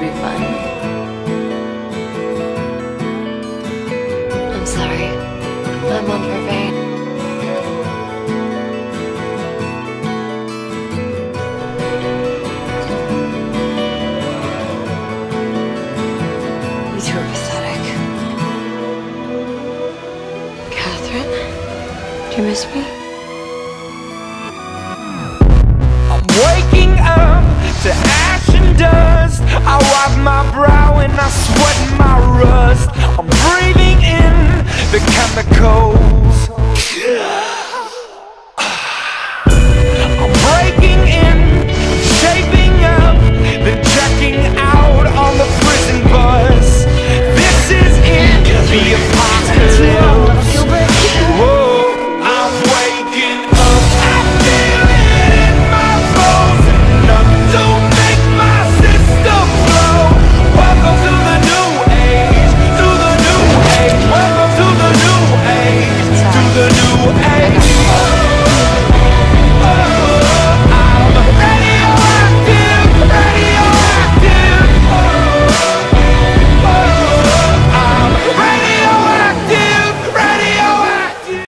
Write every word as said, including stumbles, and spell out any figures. be fun.